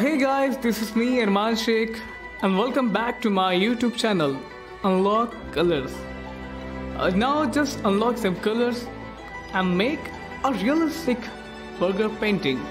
Hey guys, this is me Irman Sheikh and welcome back to my YouTube channel Unlock Colors. Now just unlock some colors and make a realistic burger painting.